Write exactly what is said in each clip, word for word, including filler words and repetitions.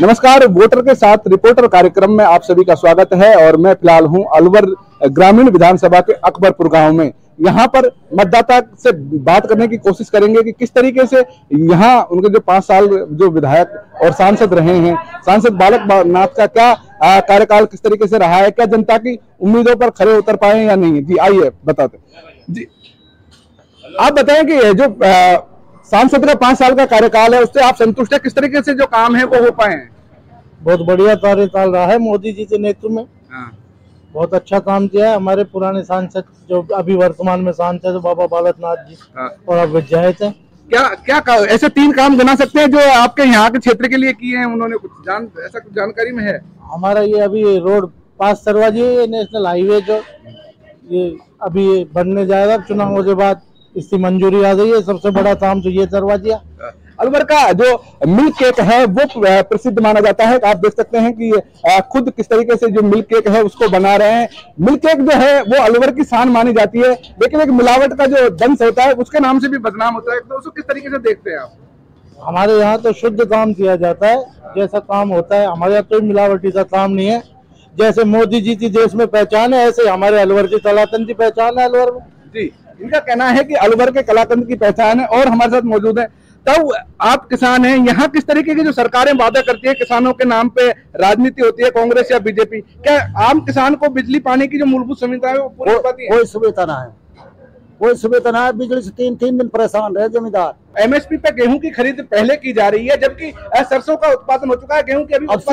नमस्कार, वोटर के साथ रिपोर्टर कार्यक्रम में आप सभी का स्वागत है और मैं फिलहाल हूं अलवर ग्रामीण विधानसभा के अकबरपुर गांव में। यहां पर मतदाता से बात करने की कोशिश करेंगे कि किस तरीके से यहां उनके जो पांच साल जो विधायक और सांसद रहे हैं, सांसद बालकनाथ का क्या कार्यकाल किस तरीके से रहा है, क्या जनता की उम्मीदों पर खड़े उतर पाए या नहीं। जी आइए बताते जी, आप बताएं कि ये जो सांसद का पांच साल का कार्यकाल है उससे आप संतुष्ट है, किस तरीके से जो काम है वो हो पाए हैं? बहुत बढ़िया कार्यकाल रहा है मोदी जी के नेतृत्व में, बहुत अच्छा काम किया है। हमारे पुराने सांसद जो अभी वर्तमान में सांसद बाबा बालकनाथ जी और अब विधायक है, क्या क्या का, ऐसे तीन काम गिना सकते हैं जो आपके यहाँ के क्षेत्र के लिए किए हैं उन्होंने? कुछ जान ऐसा कुछ जानकारी में है? हमारा ये अभी रोड पास करवा दिए, नेशनल हाईवे जो ये अभी बनने जाएगा चुनावों के बाद, इसकी मंजूरी आ गई है। सबसे बड़ा काम तो ये करवा दिया। अलवर का जो मिल्क केक है वो प्रसिद्ध माना जाता है, आप देख सकते हैं कि खुद किस तरीके से जो मिल्क केक है उसको बना रहे हैं। मिल्क केक जो है वो अलवर की शान मानी जाती है, लेकिन एक मिलावट का जो दंश होता है उसके नाम से भी बदनाम होता है, तो उसको किस तरीके से देखते हैं आप? हमारे यहाँ तो शुद्ध काम किया जाता है, जैसा काम होता है हमारे यहाँ कोई तो मिलावटी का काम नहीं है। जैसे मोदी जी की देश में पहचान है, ऐसे हमारे अलवर की तलातन की पहचान है। अलवर में जी इनका कहना है कि अलवर के कलाकंद की पहचान है और हमारे साथ मौजूद है। तब आप किसान हैं, यहाँ किस तरीके की जो सरकारें वादा करती है किसानों के नाम पे राजनीति होती है, कांग्रेस या बीजेपी, क्या आम किसान को बिजली पानी की जो मूलभूत सुविधा है वो पूरी पाती है? कोई सुविधा ना है, कोई सुविधा ना है। बिजली से तीन तीन दिन परेशान रहे जमींदार। एमएसपी पे गेहूं की खरीद पहले की जा रही है, जबकि सरसों का उत्पादन हो चुका है, गेहूं की अभी उत्पादन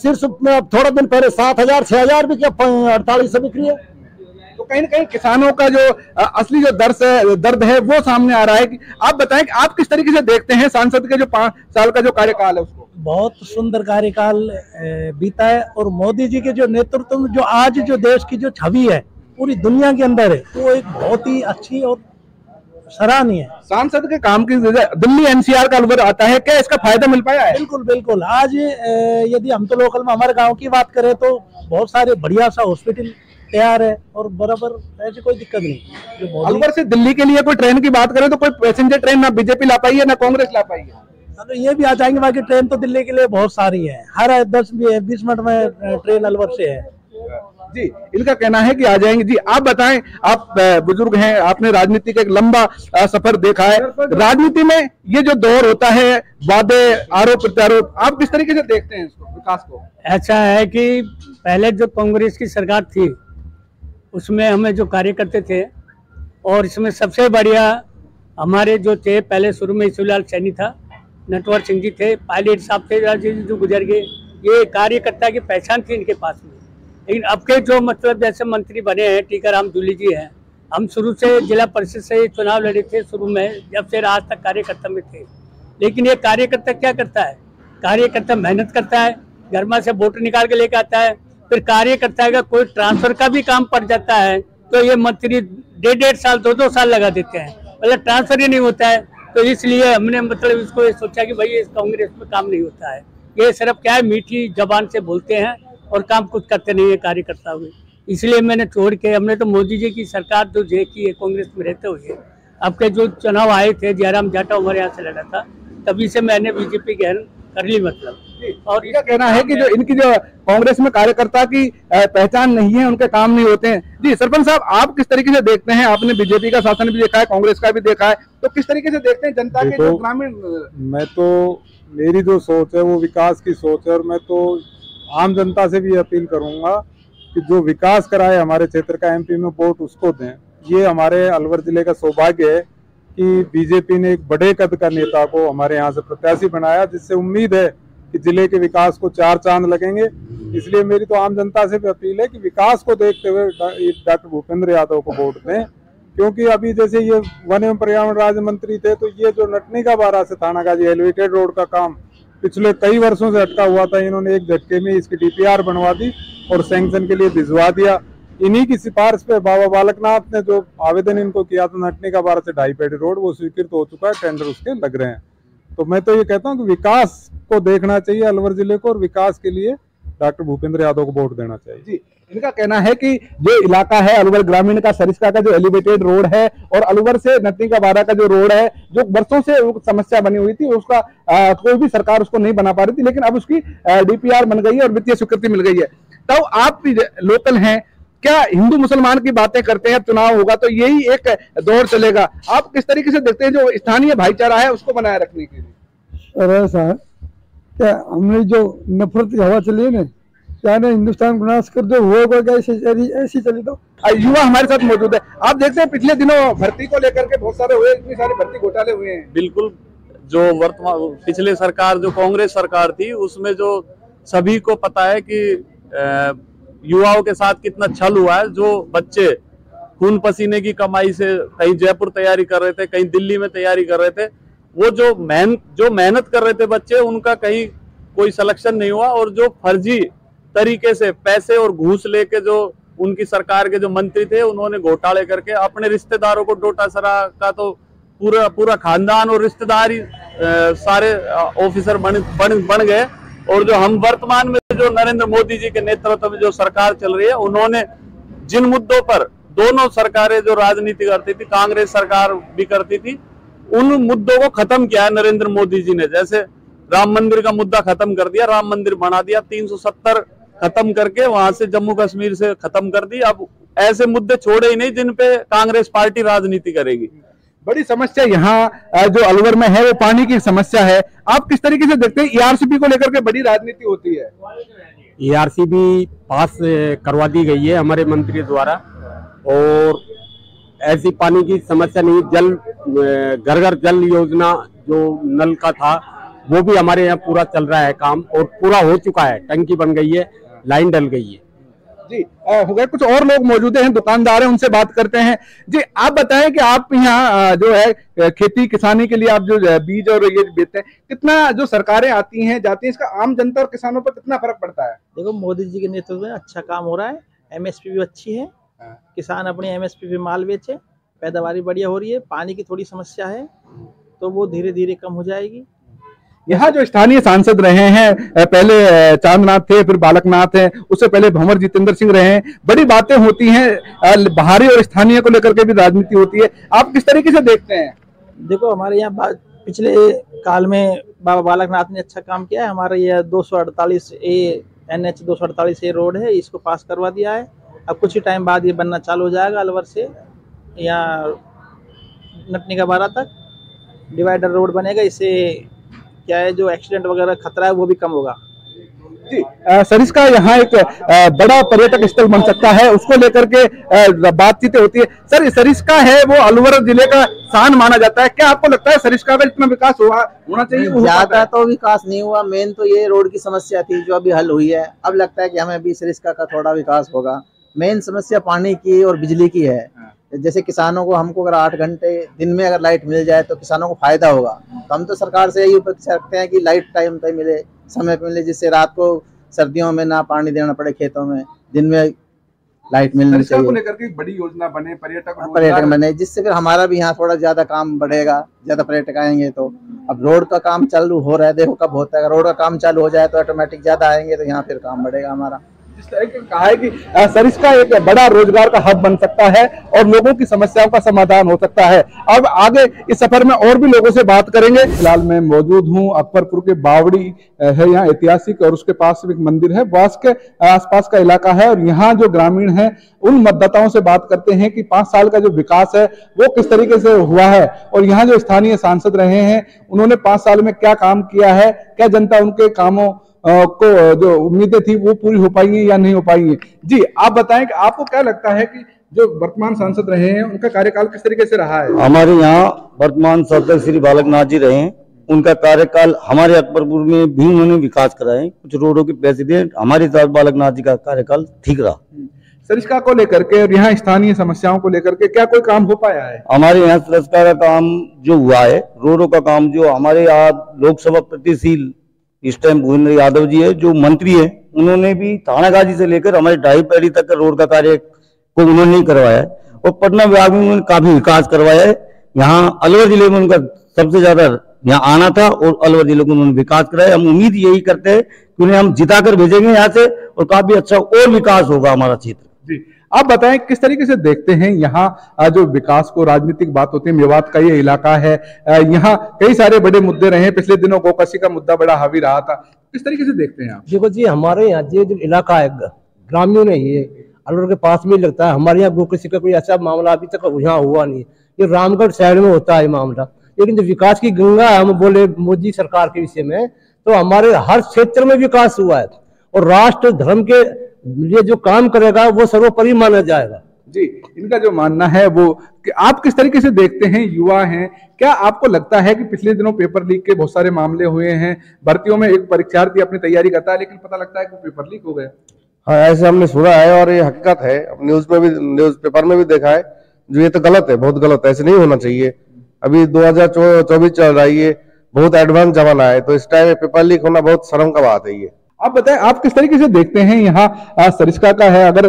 सिर्फ में अब थोड़ा दिन पहले सात हजार छह हजार भी अड़तालीस सौ बिक्री है। तो कहीं ना कहीं किसानों का जो असली जो दर्द है दर्द है वो सामने आ रहा है। कि आप बताएं कि आप किस तरीके से देखते हैं सांसद के जो पांच साल का जो कार्यकाल है उसको? बहुत सुंदर कार्यकाल बीता है और मोदी जी के जो नेतृत्व में जो आज जो देश की जो छवि है पूरी दुनिया के अंदर है वो एक बहुत ही अच्छी और सराहनीय है। सांसद के काम की दिल्ली एनसीआर का अलवर आता है, क्या इसका फायदा मिल पाया है? बिल्कुल बिल्कुल। आज यदि हम तो लोकल में हमारे गाँव की बात करें तो बहुत सारे बढ़िया सा हॉस्पिटल तैयार है और बराबर, ऐसी कोई दिक्कत नहीं। जो अलवर से दिल्ली के लिए कोई ट्रेन की बात करें तो कोई पैसेंजर ट्रेन ना बीजेपी ला पाई है ना कांग्रेस ला पाई है। तो ये भी आ जाएंगे, बाकी ट्रेन तो दिल्ली के लिए बहुत सारी है, हर दस बीस मिनट में ट्रेन अलवर से है जी। इनका कहना है कि आ जाएंगे जी। आप बताएं, आप बुजुर्ग हैं, आपने राजनीति का एक लंबा सफर देखा है, राजनीति में ये जो दौर होता है वादे आरोप प्रत्यारोप, आप किस तरीके से देखते हैं इसको, विकास को? ऐसा है की पहले जो कांग्रेस की सरकार थी उसमें हमें जो कार्य करते थे, और इसमें सबसे बढ़िया हमारे जो थे पहले शुरू में ईश्वरलाल सैनी था, नटवर सिंह जी थे, पायलट साहब थे राजेंद्र जो गुजर गए, ये कार्यकर्ता की पहचान थी इनके पास में। लेकिन अब के जो मतलब जैसे मंत्री बने हैं टीकराम दूली जी हैं, हम शुरू से जिला परिषद से चुनाव लड़े थे शुरू में, जब से आज तक कार्यकर्ता में थे। लेकिन ये कार्यकर्ता क्या करता है, कार्यकर्ता मेहनत करता है, गर्मा से वोट निकाल के लेकर आता है, फिर कार्यकर्ता का कोई ट्रांसफर का भी काम पड़ जाता है तो ये मंत्री डेढ़ डेढ़ साल दो दो साल लगा देते हैं, मतलब ट्रांसफर ही नहीं होता है। तो इसलिए हमने मतलब इसको ये सोचा कि भाई इस कांग्रेस में काम नहीं होता है, ये सिर्फ क्या है मीठी जबान से बोलते हैं और काम कुछ करते नहीं है कार्यकर्ताओं में। इसलिए मैंने छोड़ के हमने तो मोदी जी की सरकार जो देखी है कांग्रेस में रहते हुए, अब के जो चुनाव आए थे जयराम जाटा हमारे यहाँ से लड़ा था, तभी से मैंने बीजेपी के करली मतलब। और इनका कहना है कि जो इनकी जो कांग्रेस में कार्यकर्ता की पहचान नहीं है, उनके काम नहीं होते हैं जी। सरपंच साहब, आप किस तरीके से देखते हैं, आपने बीजेपी का शासन भी देखा है, कांग्रेस का भी देखा है, तो किस तरीके से देखते हैं जनता के जो ग्रामीण? मैं तो, मेरी जो सोच है वो विकास की सोच है, और मैं तो आम जनता से भी अपील करूंगा कि जो विकास कराए हमारे क्षेत्र का एमपी में वोट उसको दें। ये हमारे अलवर जिले का सौभाग्य है कि बीजेपी ने एक बड़े कद का नेता को हमारे यहाँ से प्रत्याशी बनाया, जिससे उम्मीद है कि जिले के विकास को चार चांद लगेंगे। इसलिए मेरी तो आम जनता से भी अपील है कि विकास को देखते हुए डॉक्टर भूपेंद्र यादव को वोट दें, क्योंकि अभी जैसे ये वन एवं पर्यावरण राज्य मंत्री थे तो ये जो नटनीका बारा से थानागाजी एलिवेटेड रोड का काम पिछले कई वर्षों से अटका हुआ था, इन्होंने एक झटके में इसकी डी पी आर बनवा दी और सैंक्शन के लिए भिजवा दिया। इन्हीं की सिफारिश पे बाबा बालकनाथ ने जो आवेदन इनको किया था नटने का बारह से ढाई पेड़ी रोड, वो स्वीकृत हो चुका है, टेंडर उसके लग रहे हैं। तो मैं तो ये कहता हूँ कि विकास को देखना चाहिए अलवर जिले को, और विकास के लिए डॉक्टर भूपेंद्र यादव को वोट देना चाहिए जी। इनका कहना है कि जो इलाका है अलवर ग्रामीण का, सरिस्का का जो एलिवेटेड रोड है और अलवर से नटनी का बारा का जो रोड है, जो बरसों से समस्या बनी हुई थी, उसका आ, कोई भी सरकार उसको नहीं बना पा रही थी, लेकिन अब उसकी डीपीआर बन गई है और वित्तीय स्वीकृति मिल गई है। तो आप लोकल हैं, क्या हिंदू मुसलमान की बातें करते हैं, चुनाव होगा तो यही एक दौर चलेगा, आप किस तरीके से देखते हैं जो स्थानीय भाईचारा है उसको बनाए रखने के लिए? साहब क्या हमने जो नफरत की हवा चली है ना, चाहे हिंदुस्तान विनाश कर दो, हो गया ऐसी चली दो। युवा हमारे साथ मौजूद है, आप देखते हैं पिछले दिनों भर्ती को लेकर के बहुत सारे हुए, इतने सारे भर्ती घोटाले हुए हैं। बिल्कुल, जो वर्तमान पिछले सरकार जो कांग्रेस सरकार थी उसमें जो सभी को पता है कि युवाओं के साथ कितना छल हुआ है, जो बच्चे खून पसीने की कमाई से कहीं जयपुर तैयारी कर रहे थे, कहीं दिल्ली में तैयारी कर रहे थे, वो जो मेहनत जो मेहनत कर रहे थे बच्चे, उनका कहीं कोई सिलेक्शन नहीं हुआ, और जो फर्जी तरीके से पैसे और घूस लेके जो उनकी सरकार के जो मंत्री थे उन्होंने घोटाले करके अपने रिश्तेदारों को डोटा सरा का तो पूरा पूरा खानदान और रिश्तेदार ही सारे ऑफिसर बन, बन बन गए। और जो हम वर्तमान में जो नरेंद्र मोदी जी के नेतृत्व में जो सरकार चल रही है, उन्होंने जिन मुद्दों पर दोनों सरकारें जो राजनीति करती थी, कांग्रेस सरकार भी करती थी, उन मुद्दों को खत्म किया है नरेंद्र मोदी जी ने। जैसे राम मंदिर का मुद्दा खत्म कर दिया, राम मंदिर बना दिया, तीन सौ सत्तर खत्म करके वहां से जम्मू कश्मीर से खत्म कर दी। अब ऐसे मुद्दे छोड़े ही नहीं जिन पे कांग्रेस पार्टी राजनीति करेगी। बड़ी समस्या यहाँ जो अलवर में है वो पानी की समस्या है, आप किस तरीके से देखते हैं? ईआरसीपी को लेकर के बड़ी राजनीति होती है, ईआरसीपी पास करवा दी गई है हमारे मंत्री द्वारा, और ऐसी पानी की समस्या नहीं, जल घर घर जल योजना जो नल का था वो भी हमारे यहाँ पूरा चल रहा है काम, और पूरा हो चुका है, टंकी बन गई है, लाइन डल गई है जी। हो गया, कुछ और लोग मौजूद हैं, दुकानदार हैं, उनसे बात करते हैं जी। आप बताएं कि आप यहाँ जो है खेती किसानी के लिए आप जो बीज और ये बेचते हैं, कितना जो सरकारें आती हैं जाती हैं, इसका आम जनता और किसानों पर कितना फर्क पड़ता है? देखो, मोदी जी के नेतृत्व में अच्छा काम हो रहा है, एमएसपी भी अच्छी है, किसान अपने एमएसपी पे माल बेचे, पैदावारी बढ़िया हो रही है। पानी की थोड़ी समस्या है तो वो धीरे धीरे कम हो जाएगी। यहाँ जो स्थानीय सांसद रहे हैं, पहले चांदनाथ थे, फिर बालकनाथ हैं, उससे पहले भंवर जितेंद्र सिंह रहे हैं, बड़ी बातें होती हैं, बाहरी और स्थानीय को लेकर के भी राजनीति होती है, आप किस तरीके से देखते हैं? देखो, हमारे यहाँ पिछले काल में बाबा बालकनाथ ने अच्छा काम किया है। हमारे यह दो सौ अड़तालीस ए एन एच दो सौ अड़तालीस ए रोड है, इसको पास करवा दिया है। अब कुछ ही टाइम बाद ये बनना चालू हो जाएगा, अलवर से यहाँ नटनी का बारा तक डिवाइडर रोड बनेगा। इससे क्या है, जो एक्सीडेंट वगैरह खतरा है वो भी कम होगा जी। सरिस्का यहाँ एक आ, बड़ा पर्यटक स्थल बन सकता है, उसको लेकर के बातचीतें होती है। सर, सरिस्का है वो अलवर जिले का शान माना जाता है, क्या आपको लगता है सरिस्का का इतना विकास हुआ होना चाहिए? ज्यादा तो विकास नहीं हुआ, मेन तो ये रोड की समस्या थी जो अभी हल हुई है। अब लगता है कि हमें अभी सरिस्का का थोड़ा विकास होगा। मेन समस्या पानी की और बिजली की है। जैसे किसानों को, हमको अगर आठ घंटे दिन में अगर लाइट मिल जाए तो किसानों को फायदा होगा। तो हम तो सरकार से यही उपेक्षा रखते हैं कि लाइट टाइम पे मिले, समय पे मिले, जिससे रात को सर्दियों में ना पानी देना पड़े खेतों में, दिन में लाइट मिलनी चाहिए। लेकर के बड़ी योजना बने, पर्यटक पर्यटक बने, जिससे फिर हमारा भी यहाँ थोड़ा ज्यादा काम बढ़ेगा, ज्यादा पर्यटक आएंगे। तो अब रोड का काम चालू हो रहा है, देखो कब होता है। रोड का काम चालू हो जाए तो ऑटोमेटिक ज्यादा आएंगे, तो यहाँ फिर काम बढ़ेगा हमारा। जिस तरह के कहा है कि सरिस्का एक बड़ा रोजगार का हब बन सकता है और लोगों की समस्याओं का समाधान हो सकता है। अब आगे इस सफर में और भी लोगों से बात करेंगे। फिलहाल मैं मौजूद हूँ अकबरपुर के बावड़ी है, यहाँ ऐतिहासिक और उसके पास एक मंदिर है, बास के आसपास का इलाका है, और यहाँ जो ग्रामीण है उन मतदाताओं से बात करते हैं कि पांच साल का जो विकास है वो किस तरीके से हुआ है, और यहाँ जो स्थानीय सांसद रहे हैं उन्होंने पांच साल में क्या काम किया है, क्या जनता उनके कामों को जो उम्मीदें थी वो पूरी हो पाई हैं या नहीं हो पाई हैं जी। आप बताएं कि आपको क्या लगता है कि जो वर्तमान सांसद रहे हैं उनका कार्यकाल किस तरीके से रहा है? हमारे यहाँ वर्तमान सांसद श्री बालकनाथ जी रहे हैं, उनका कार्यकाल हमारे अकबरपुर में भी उन्होंने विकास कराए, कुछ रोडों के प्रेसिडेंट हमारे साथ बालकनाथ जी का कार्यकाल ठीक रहा। सरिस्का को लेकर के और यहाँ स्थानीय समस्याओं को लेकर के क्या कोई काम हो पाया है? हमारे यहाँ सरिस्का का काम जो हुआ है, रोडों का काम जो हमारे यहाँ लोकसभा प्रतिशील इस टाइम गोविंद यादव जी है जो मंत्री है, उन्होंने भी थानागाजी से लेकर हमारे ढाई पैड़ी तक का रोड का कार्य को उन्होंने करवाया है, और पटना विभाग में उन्होंने काफी विकास करवाया है। यहाँ अलवर जिले में उनका सबसे ज्यादा यहाँ आना था और अलवर जिले को उन्होंने विकास कराया। हम उम्मीद यही करते हैं कि उन्हें हम जिता कर भेजेंगे यहाँ से और काफी अच्छा और विकास होगा हमारा क्षेत्र। जी आप बताएं किस तरीके से देखते हैं यहाँ जो विकास को, राजनीतिक बात होती है, मेवात का ये इलाका है, यहाँ कई सारे बड़े मुद्दे रहे हैं, पिछले दिनों गोकशी का मुद्दा बड़ा हावी रहा था, किस तरीके से देखते हैं आप? देखो जी हमारे यहाँ ये जो इलाका है ग्रामीणों ने ये अलवर के पास में लगता है, हमारे यहाँ गोकशी का कोई ऐसा मामला अभी तक यहाँ हुआ नहीं, ये रामगढ़ शहर में होता है मामला। लेकिन जो विकास की गंगा है, हम बोले मोदी सरकार के विषय में तो हमारे हर क्षेत्र में विकास हुआ है और राष्ट्र धर्म के लिए जो काम करेगा वो सर्वोपरि माना जाएगा। जी इनका जो मानना है वो कि आप किस तरीके से देखते हैं, युवा हैं, क्या आपको लगता है कि पिछले दिनों पेपर लीक के बहुत सारे मामले हुए हैं, भर्तियों में एक परीक्षार्थी अपनी तैयारी करता है लेकिन पता लगता है कि पेपर लीक हो गया? हाँ ऐसे हमने सुना है और ये हकीकत है, न्यूज में भी, न्यूज पेपर में भी देखा है। जो ये तो गलत है, बहुत गलत है, ऐसे नहीं होना चाहिए। अभी दो हजार चौबीस चल रहा है, ये बहुत एडवांस जमाना है, तो इस टाइम पेपर लीक होना बहुत शर्म का बात है। ये आप बताएं आप किस तरीके से देखते हैं यहाँ सरिस्का का है, अगर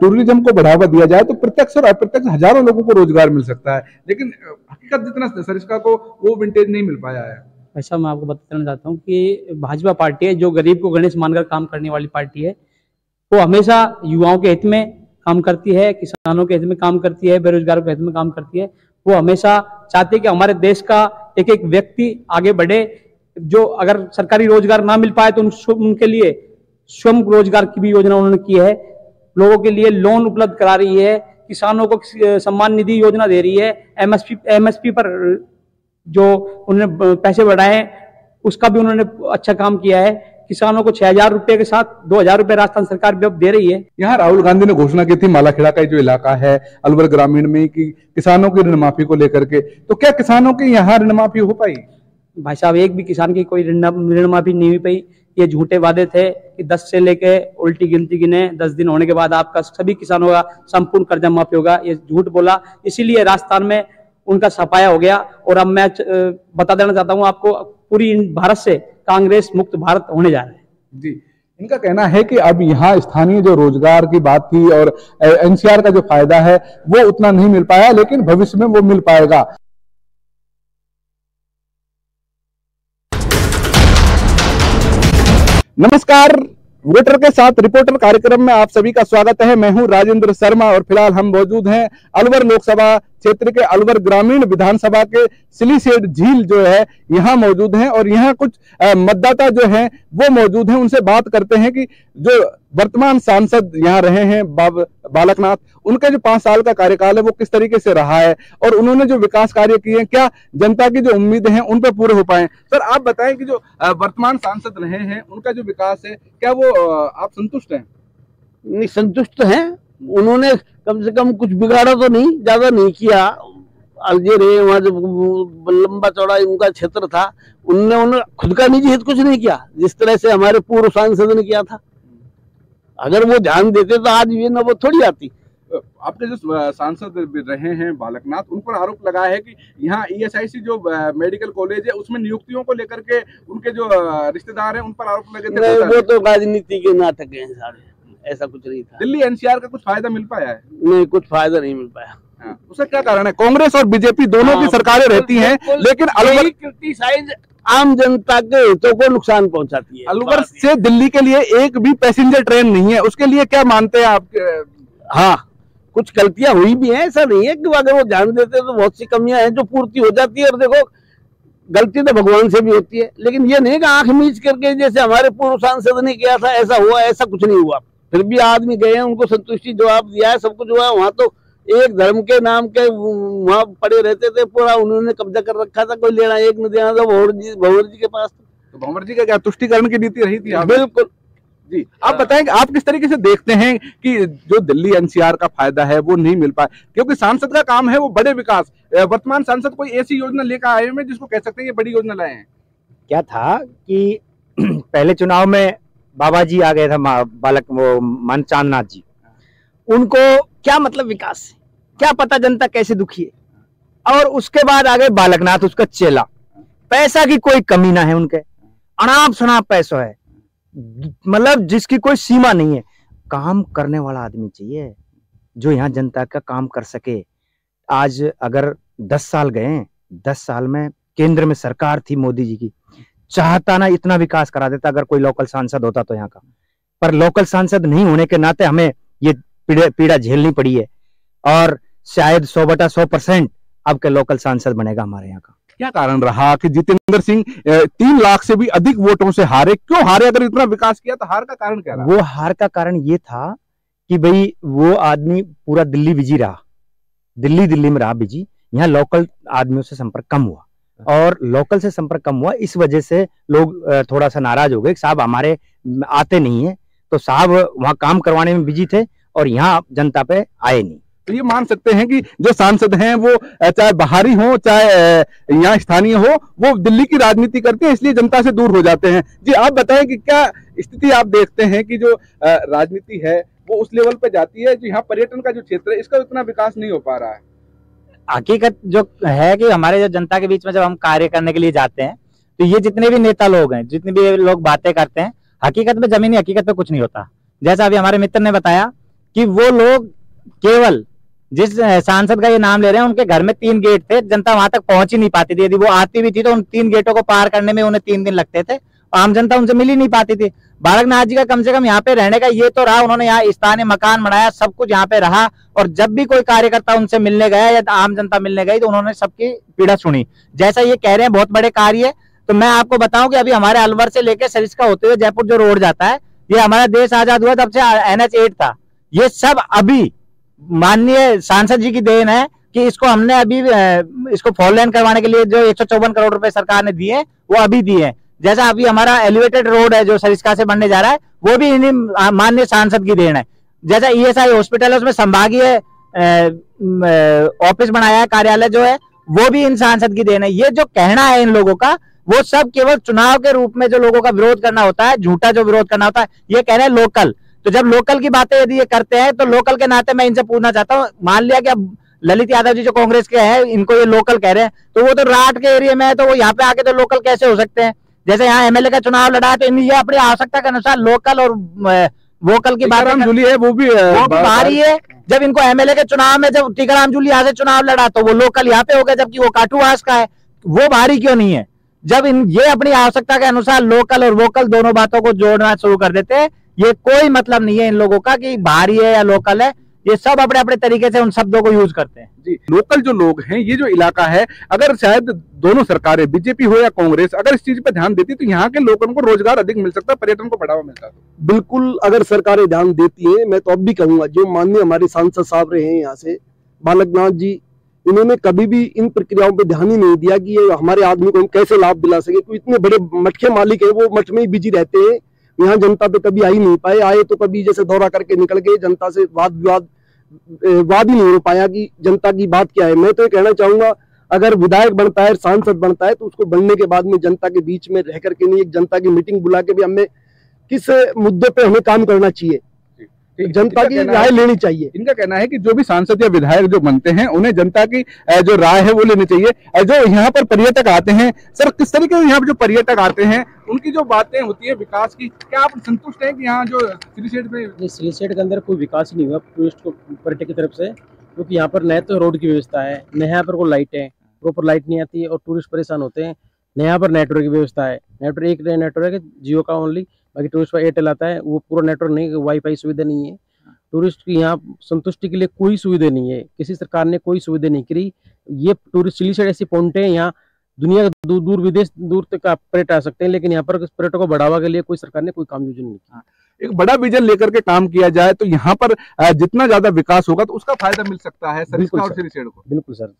टूरिज्म को बढ़ावा दिया जाए तो प्रत्यक्ष और अप्रत्यक्ष हजारों लोगों को रोजगार मिल सकता है, लेकिन हकीकत जितना सरिस्का को वो विंटेज नहीं मिल पाया है। अच्छा मैं आपको बताना चाहता हूँ कि भाजपा पार्टी है जो गरीब को गणेश मानकर काम करने वाली पार्टी है, वो हमेशा युवाओं के हित में काम करती है, किसानों के हित में काम करती है, बेरोजगारों के हित में काम करती है। वो हमेशा चाहते कि हमारे देश का एक एक व्यक्ति आगे बढ़े, जो अगर सरकारी रोजगार ना मिल पाए तो उन, उनके लिए स्वयं रोजगार की भी योजना उन्होंने की है, लोगों के लिए लोन उपलब्ध करा रही है, किसानों को सम्मान निधि योजना दे रही है, एमएसपी एमएसपी पर जो उन्होंने पैसे बढ़ाए उसका भी उन्होंने अच्छा काम किया है। किसानों को छह हजार रुपए के साथ दो हजार रुपए राजस्थान सरकार भी अब दे रही है। यहाँ राहुल गांधी ने घोषणा की थी मालाखेड़ा का जो इलाका है अलवर ग्रामीण में कि किसानों की ऋण माफी को लेकर के, तो क्या किसानों की यहाँ ऋण माफी हो पाई? भाई साहब एक भी किसान की कोई ऋण माफी नहीं हुई पाई। ये झूठे वादे थे कि दस से लेके उल्टी गिनती गिने दस दिन होने के बाद आपका सभी किसानों का संपूर्ण कर्जा माफी होगा, ये झूठ बोला, इसीलिए राजस्थान में उनका सफाया हो गया। और अब मैं बता देना चाहता हूँ आपको, पूरी भारत से कांग्रेस मुक्त भारत होने जा रहा है। जी इनका कहना है कि अब यहाँ स्थानीय जो रोजगार की बात थी और एनसीआर का जो फायदा है वो उतना नहीं मिल पाया, लेकिन भविष्य में वो मिल पाएगा। नमस्कार, वोटर के साथ रिपोर्टर कार्यक्रम में आप सभी का स्वागत है। मैं हूं राजेंद्र शर्मा और फिलहाल हम मौजूद हैं अलवर लोकसभा क्षेत्र के अलवर ग्रामीण विधानसभा के सिलीसेड झील जो है यहां मौजूद हैं और यहां कुछ मतदाता जो हैं वो मौजूद हैं, उनसे बात करते हैं कि जो वर्तमान सांसद यहाँ रहे हैं बालकनाथ, उनका जो पांच साल का कार्यकाल है वो किस तरीके से रहा है और उन्होंने जो विकास कार्य किए हैं क्या जनता की जो उम्मीदें हैं उन पर पूरे हो पाए? सर आप बताएं कि जो वर्तमान सांसद रहे हैं उनका जो विकास है क्या वो आप संतुष्ट हैं? नहीं, संतुष्ट हैं। उन्होंने कम से कम कुछ बिगाड़ा तो नहीं, ज्यादा नहीं किया। अलवर रहे, वहाँ जब लंबा चौड़ा उनका क्षेत्र था, उनने उन्होंने खुद का निजी हित कुछ नहीं किया जिस तरह से हमारे पूर्व सांसद ने किया था। अगर वो ध्यान देते तो आज ये नौबत थोड़ी आती। आपने जो सांसद रहे हैं बालकनाथ, उन पर आरोप लगा है कि यहाँ ईएसआईसी जो मेडिकल कॉलेज है उसमें नियुक्तियों को लेकर के उनके जो रिश्तेदार हैं उन पर आरोप लगे थे। वो तो राजनीति के नाटक हैं सारे, ऐसा कुछ नहीं था। दिल्ली एनसीआर का कुछ फायदा मिल पाया है? नहीं, कुछ फायदा नहीं मिल पाया। हाँ। उसका क्या कारण है? कांग्रेस और बीजेपी दोनों की सरकारें रहती है लेकिन अलवर क्रिटिसाइज आम जनता के हितों को नुकसान पहुंचाती है। अलवर से दिल्ली के लिए एक भी पैसेंजर ट्रेन नहीं है, उसके लिए क्या मानते हैं आप? हाँ कुछ गलतियां हुई भी हैं, ऐसा नहीं है कि अगर वो ध्यान देते तो बहुत सी कमियां हैं जो पूर्ति हो जाती है। और देखो गलती तो भगवान से भी होती है, लेकिन ये नहीं कि आंख मीच करके जैसे हमारे पूर्व सांसद ने किया था ऐसा हुआ, ऐसा कुछ नहीं हुआ। फिर भी आदमी गए हैं, उनको संतुष्टि जवाब दिया है, सब कुछ हुआ। वहाँ तो एक धर्म के नाम के वहाँ पड़े रहते थे, पूरा उन्होंने कब्जा कर रखा था, कोई लेना एक न देना था भंवर जी भंवर जी के पास। तो भंवर जी का क्या तुष्टिकरण की नीति रही थी? बिल्कुल। जी आप बताएं आप किस तरीके से देखते हैं कि जो दिल्ली एनसीआर का फायदा है वो नहीं मिल पाया, क्योंकि सांसद का काम है वो बड़े विकास, वर्तमान सांसद कोई ऐसी योजना लेकर आए हुए जिसको कह सकते हैं ये बड़ी योजना लाए हैं? क्या था कि पहले चुनाव में बाबा जी आ गए थे बालक वो मान चांदनाथ जी, उनको क्या मतलब विकास है, क्या पता जनता कैसे दुखी है। और उसके बाद आ गए बालकनाथ, उसका चेला, पैसा की कोई कमी ना है, उनके अनाप शनाप पैसा है, मतलब जिसकी कोई सीमा नहीं है। काम करने वाला आदमी चाहिए जो यहाँ जनता का काम कर सके। आज अगर दस साल गए, दस साल में केंद्र में सरकार थी मोदी जी की, चाहता ना इतना विकास करा देता अगर कोई लोकल सांसद होता तो यहाँ का, पर लोकल सांसद नहीं होने के नाते हमें ये पीड़ा झेलनी पड़ी है। और शायद सौ बटा सौ परसेंट अब के लोकल सांसद बनेगा हमारे यहाँ का। क्या कारण रहा कि जितेंद्र सिंह तीन लाख से भी अधिक वोटों से हारे? क्यों हारे? अगर इतना विकास किया तो हार का कारण क्या रहा? वो हार का कारण ये था कि भाई वो आदमी पूरा दिल्ली बिजी रहा, दिल्ली दिल्ली में रहा बिजी, यहाँ लोकल आदमियों से संपर्क कम हुआ और लोकल से संपर्क कम हुआ, इस वजह से लोग थोड़ा सा नाराज हो गए। साहब हमारे आते नहीं है, तो साहब वहाँ काम करवाने में बिजी थे और यहाँ जनता पे आए नहीं। तो ये मान सकते हैं कि जो सांसद हैं वो चाहे बाहरी हो चाहे यहाँ स्थानीय हो, वो दिल्ली की राजनीति करते हैं, इसलिए जनता से दूर हो जाते हैं। जी आप बताएं कि क्या स्थिति आप देखते हैं कि जो राजनीति है वो उस लेवल पे जाती है जो यहाँ पर्यटन का जो क्षेत्र है इसका इतना विकास नहीं हो पा रहा है? हकीकत जो है कि हमारे जो जनता के बीच में जब हम कार्य करने के लिए जाते हैं तो ये जितने भी नेता लोग हैं, जितने भी लोग बातें करते हैं, हकीकत में जमीनी हकीकत पे कुछ नहीं होता। जैसा अभी हमारे मित्र ने बताया कि वो लोग केवल जिस सांसद का ये नाम ले रहे हैं उनके घर में तीन गेट थे, जनता वहां तक पहुंच ही नहीं पाती थी। यदि वो आती भी थी तो उन तीन गेटों को पार करने में उन्हें तीन दिन लगते थे, आम जनता उनसे मिल ही नहीं पाती थी। बालकनाथ जी का कम से कम यहाँ पे रहने का ये तो रहा, उन्होंने यहाँ स्थानीय मकान बनाया, सब कुछ यहाँ पे रहा, और जब भी कोई कार्यकर्ता उनसे मिलने गया या आम जनता मिलने गई तो उन्होंने सबकी पीड़ा सुनी। जैसा ये कह रहे हैं बहुत बड़े कार्य, तो मैं आपको बताऊं कि अभी हमारे अलवर से लेकर सरिस्का होते हुए जयपुर जो रोड जाता है, ये हमारा देश आजाद हुआ तब से एन एच आठ था। ये सब अभी माननीय सांसद जी की देन है कि इसको हमने अभी इसको फोर लेन करवाने के लिए जो एक सौ चौवन करोड़ रुपए सरकार ने दिए वो अभी दिए हैं। जैसा अभी हमारा एलिवेटेड रोड है जो सरिस्का से बनने जा रहा है वो भी इन्हीं माननीय सांसद की देन है। जैसा ई एस आई हॉस्पिटल है उसमें संभागीय ऑफिस बनाया है, कार्यालय जो है वो भी इन सांसद की देन है। ये जो कहना है इन लोगों का वो सब केवल चुनाव के रूप में जो लोगों का विरोध करना होता है, झूठा जो विरोध करना होता है, ये कह रहे हैं लोकल। तो जब लोकल की बातें यदि ये करते हैं तो लोकल के नाते मैं इनसे पूछना चाहता हूँ, मान लिया कि अब ललित यादव जी जो कांग्रेस के हैं इनको ये लोकल कह रहे हैं, तो वो तो राट के एरिया में है, तो वो यहाँ पे आके तो लोकल कैसे हो सकते हैं? जैसे यहाँ एम एल ए का चुनाव लड़ा है तो इन्हें ये अपनी आवश्यकता के अनुसार लोकल और वोकल की बात है, वो भी भारी है। जब इनको एम एल ए के चुनाव में जब टीकराम दूली यहाँ से चुनाव लड़ा तो वो लोकल यहाँ पे हो गया, जबकि वो काठूवास का है, वो भारी क्यों नहीं है? जब इन ये अपनी आवश्यकता के अनुसार लोकल और वोकल दोनों बातों को जोड़ना शुरू कर देते हैं, ये कोई मतलब नहीं है इन लोगों का कि बाहरी है या लोकल है, ये सब अपने अपने तरीके से उन शब्दों को यूज करते हैं। जी लोकल जो लोग हैं, ये जो इलाका है, अगर शायद दोनों सरकारें बीजेपी हो या कांग्रेस अगर इस चीज पर ध्यान देती तो यहाँ के लोगों को रोजगार अधिक मिल सकता, पर्यटन को बढ़ावा मिलता। बिल्कुल अगर सरकारें ध्यान देती है, मैं तो अब भी कहूंगा जो माननीय हमारे सांसद साहब रहे हैं यहाँ से बालकनाथ जी, इन्होंने कभी भी इन प्रक्रियाओं पर ध्यान ही नहीं दिया कि ये हमारे आदमी को हम कैसे लाभ दिला सके। क्योंकि इतने बड़े मठ के मालिक है, वो मठ में ही बिजी रहते हैं, यहाँ जनता पे कभी आई नहीं पाए, आए तो कभी जैसे दौरा करके निकल गए, जनता से वाद विवाद वाद ही नहीं हो पाया कि जनता की बात क्या है। मैं तो ये कहना चाहूंगा अगर विधायक बनता है, सांसद बनता है, तो उसको बनने के बाद में जनता के बीच में रह करके नहीं, एक जनता की मीटिंग बुला के भी हमें किस मुद्दे पे हमें काम करना चाहिए, जनता की राय लेनी चाहिए। इनका कहना है कि जो भी सांसद या विधायक जो बनते हैं उन्हें जनता की जो राय है वो लेनी चाहिए। जो यहाँ पर पर्यटक आते हैं, सर किस तरीके से यहाँ पर जो पर्यटक आते हैं उनकी जो बातें होती है विकास की, क्या आप संतुष्ट हैं कि यहाँ जो सिलसेट में सिलसेट के अंदर कोई विकास नहीं हुआ टूरिस्ट को पर्यटक की तरफ से? क्योंकि यहाँ पर नए तो रोड की व्यवस्था है, न यहाँ पर कोई लाइट है, प्रॉपर लाइट नहीं आती है और टूरिस्ट परेशान होते हैं, न यहाँ पर नेटवर्क की व्यवस्था है। नेटवर्क एक नेटवर्क है जियो का ओनली, बाकी टूरिस्ट पर एयरटेल आता है, वो पूरा नेटवर्क नहीं, वाईफाई सुविधा नहीं है। टूरिस्ट की यहाँ संतुष्टि के लिए कोई सुविधा नहीं है, किसी सरकार ने कोई सुविधा नहीं करी। ये टूरिस्ट सिलसेट ऐसी पॉइंट है, यहाँ दुनिया का दूर दूर विदेश दूर तक आप पर्यटक आ सकते हैं, लेकिन यहाँ पर पर्यटकों को बढ़ावा के लिए कोई सरकार ने कोई काम योजना नहीं किया। एक बड़ा विजन लेकर के काम किया जाए तो यहाँ पर जितना ज्यादा विकास होगा तो उसका फायदा मिल सकता है। बिल्कुल सर, बिल्कुल सर,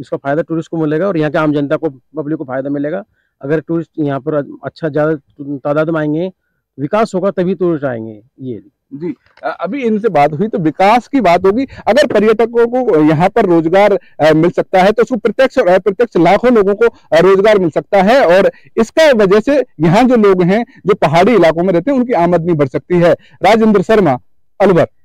इसका फायदा टूरिस्ट को मिलेगा और यहाँ के आम जनता को, पब्लिक को फायदा मिलेगा। अगर टूरिस्ट यहाँ पर अच्छा ज्यादा तादाद में आएंगे, विकास होगा तभी टूरिस्ट आएंगे। ये जी अभी इनसे बात हुई तो विकास की बात होगी। अगर पर्यटकों को यहाँ पर रोजगार मिल सकता है तो उसको प्रत्यक्ष और अप्रत्यक्ष लाखों लोगों को रोजगार मिल सकता है और इसका वजह से यहाँ जो लोग हैं जो पहाड़ी इलाकों में रहते हैं उनकी आमदनी बढ़ सकती है। राजेंद्र शर्मा, अलवर।